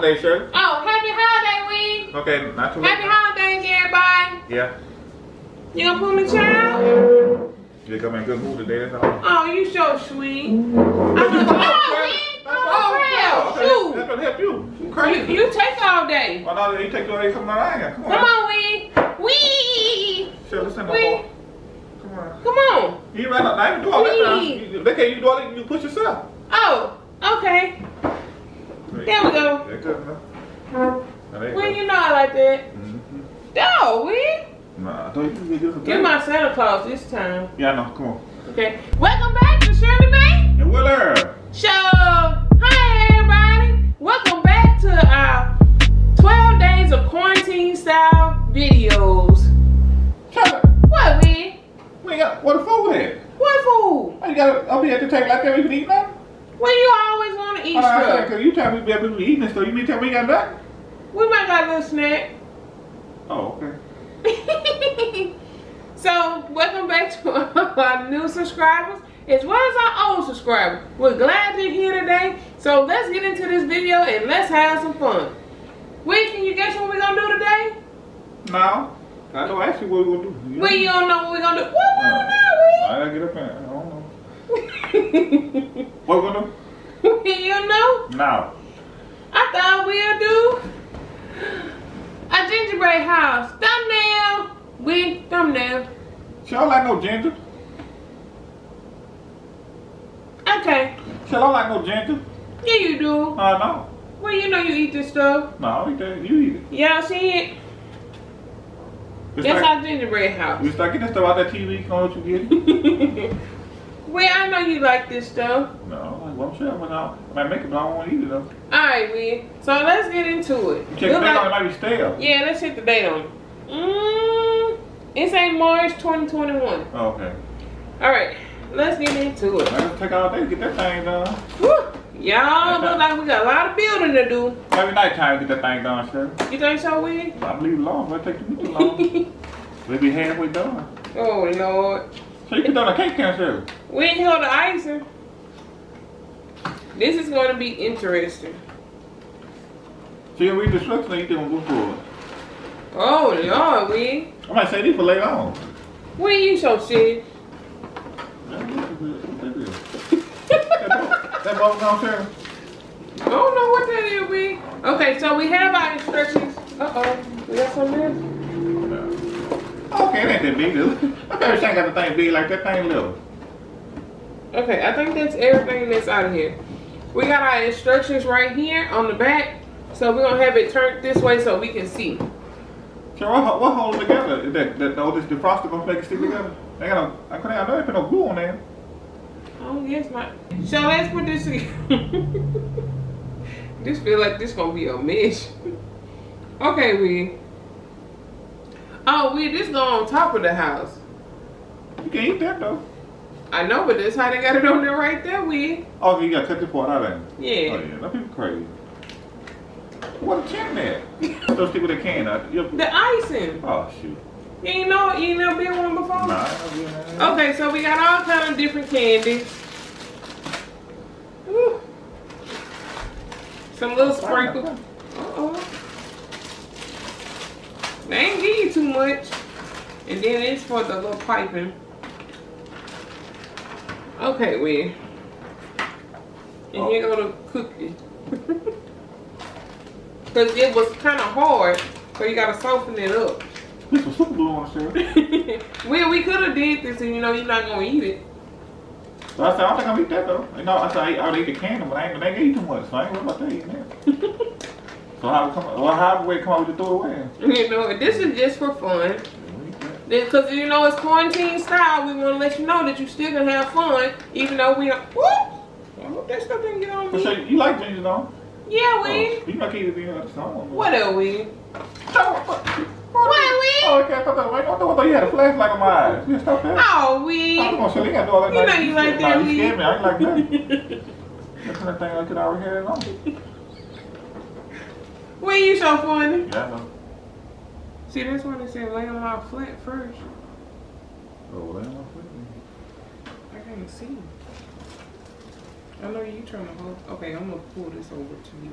holiday, Shirley. Oh, happy holiday, Wee. Okay, not too late. Happy holidays, everybody. Yeah. You gonna pull me, child? You come in good mood today, that's all. Oh, you so sweet. Oh, that's gonna help you. You crazy. You take all day. Well, no, you take all day. Come on, I ain't. Come on. Come on, Wee. Wee. Shirley, send the ball. Come on. You ran out. I didn't do all that. They can't. You do all that. You push yourself. Oh. Okay. There we go. That's good, man. Well, you know I like that. Mm-hmm. No, we. Nah, don't you do something? You're my Santa Claus this time. Yeah, I know. Come on. Okay. Welcome back to Shirley Bay and Willard. So, hi everybody. Welcome back to our 12 days of quarantine style videos. What we? What the food is? What food? I got up here at the table like that. You can eat nothing? Well, you always want to eat stuff. Because you tell me people be eating this stuff. You mean tell me you got nothing? We might got a little snack. Oh, okay. So, welcome back to our new subscribers as well as our old subscribers. We're glad you're here today. So, let's get into this video and let's have some fun. Wait, can you guess what we're going to do today? No. I don't ask you what we're going to do. Well, you don't know what we're going to do. What we going to do? I gotta get up and I don't know. What we going to do? You don't know? No. I thought we'll do a gingerbread house. Thumbnail with thumbnail. She don't like no ginger. Okay. She don't like no ginger. Yeah, you do. I know. Well, you know you eat this stuff. No, I don't eat that. You eat it. Y'all see it? That's our gingerbread house. You start getting stuff out that TV, you know what you get? Well, I know you like this stuff. No, well, I'm sure I'm not. I might make it, but I don't want to eat it though. Alright, Will. So let's get into it. You check the date on it, might be stale. Yeah, let's check the date on it. It's ain't March 2021. Oh, okay. Alright, let's get into it. Let's take all day to get that thing done. Y'all look like we got a lot of building to do. Every night time to get that thing done, sure. You think so, Will? I believe long. It'll take you too long. We'll be halfway done. Oh, Lord. So you can throw the cake down, sure. We ain't held the icing. This is going to be interesting. So you read the instructions and you going to go through it. Oh, Lord, Will. I might say this for later on. Will, you so shitty? That bowl downstairs. I don't know what that is, Wee. Okay, so we have our instructions. Uh-oh. We got something else? No. Okay, that ain't that big, dude. I bet I got the thing big like that thing little. Okay, I think that's everything that's out of here. We got our instructions right here on the back. So we're going to have it turned this way so we can see. So what holds together? Is the frosting going to make it stick together? They got a, I couldn't put no glue on there. Oh, yes, my. So let's put this together. This feel like this gonna be a mess. Okay, we. Oh, we. This go on top of the house. You can eat that though. I know, but that's how they got it on there right there, we. Oh, you gotta cut this part out of it. Yeah. Oh yeah, that people crazy. What a can that? Those people that can. The icing. Oh shoot. You ain't never been one before? Nah. Okay, so we got all kind of different candies. Ooh. Some little sprinkles. They ain't give you too much. And then it's for the little piping. Okay, we. And here go the cookie. Because it was kind of hard, so you got to soften it up. This was super glue on, Shirley. Well, we could have did this and you know you're not going to eat it. So I said, I don't think I'm going to eat that though. You know, I said, I would eat the candy, but I ain't going to eat too much. So I ain't worried about that eating that. So how would it come out with the throw away? You know, this is just for fun. Because you know, it's quarantine style. We want to let you know that you still can have fun, even though we are, whoop! I hope that stuff didn't get on me. So you like ginger though? Yeah, we. You like either being like someone. What are we? Oh, okay. I thought you had a flashlight on my eyes. You stop that. Oh, we. I was gonna say, do all that. You know you like that, we. You scared me. I ain't like that. That's the thing I could already have it on. Where you so funny? Yeah, I know. See, that's why they said lay on my flat first. Oh, lay on my flat. I can't see. I know you trying to hold. Okay, I'm gonna pull this over to you.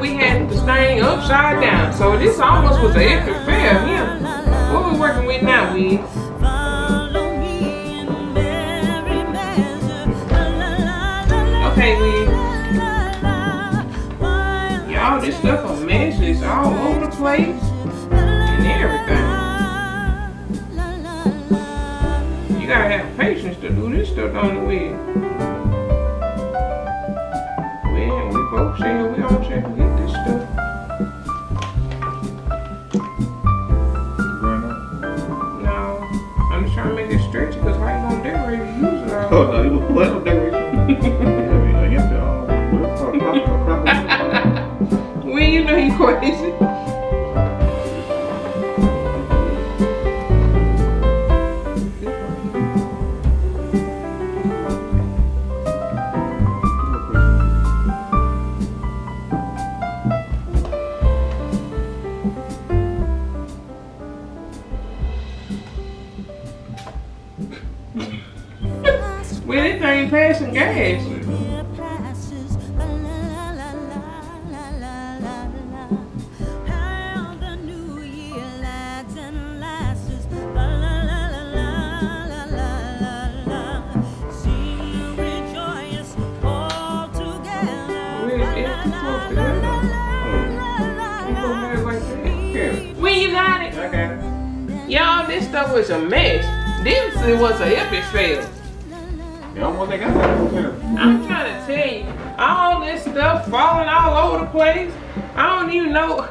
We had this thing upside down, so this almost was an epic fail. Yeah, what we working with now, we. Okay, we. Y'all, this stuff on mesh is all over the place and everything. You gotta have patience to do this stuff on the wheel. Folks here, we all trying to get this stuff. No, I'm just trying to make it stretchy because I ain't gonna decorate to use it all. Oh, no, you won't decorate. I guess they're all. When you know you crazy. Well, it ain't passing gas. When you got it? I got it. Y'all, this stuff was a mess. This was an epic fail. I'm trying to tell you, all this stuff falling all over the place. I don't even know.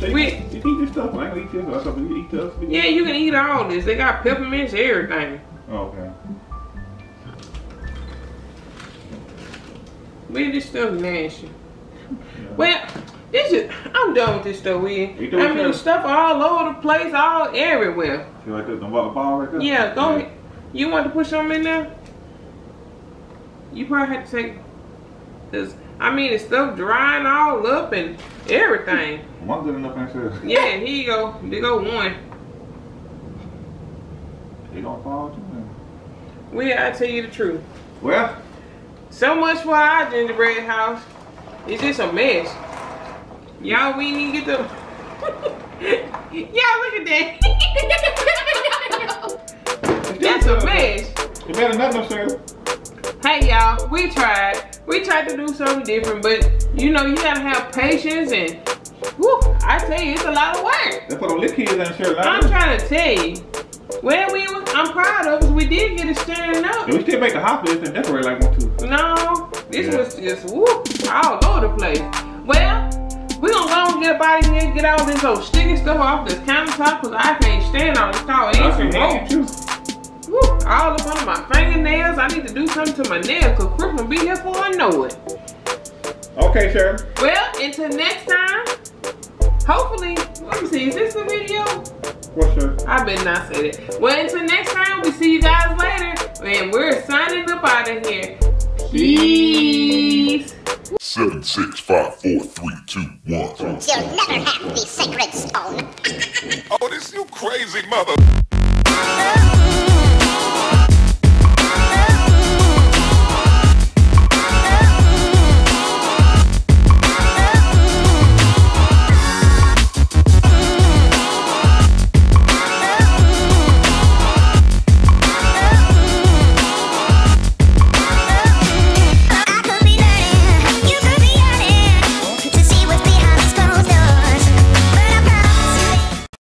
You eat this stuff? I can eat this. I can eat this. Yeah, you can eat all this. They got peppermints, everything. Okay. Where this stuff nasty? Yeah. Well, this is. I'm done with this stuff. Stuff all over the place, all everywhere. Feel like there's no water ball right there? Yeah, go ahead. You want to put some in there? You probably have to take this. I mean, it's stuff drying all up and everything. One good enough answer. Yeah, here you go. There go one. They don't fall too much. Well, I tell you the truth. Well, so much for our gingerbread house. It's just a mess. Y'all, we need to get the. Y'all, look at that. That's a mess. You better not know, Shirley. Hey y'all, we tried. We tried to do something different, but you know you gotta have patience and whew, I tell you, it's a lot of work. They put on little kids in Shirley. I'm trying to tell you. Well, I'm proud of us. We did get it standing up. Yeah, we still make the hot list and decorate like one too. No, this was just all over the place. Well, we're gonna go and get a body here, get all this old sticky stuff off this countertop because I can't stand all this tall ancient rope. Woo, all up under my fingernails. I need to do something to my nails because Crook will be here before I know it. Okay, Shirley. Well, until next time, hopefully, let me see, is this the video? Well, sure. I better not say that. Well, until next time, we see you guys later. And we're signing up out of here. Peace. 7, 6, 5, 4, 3, 2, 1. You'll never have the sacred stone. Oh, this you crazy mother.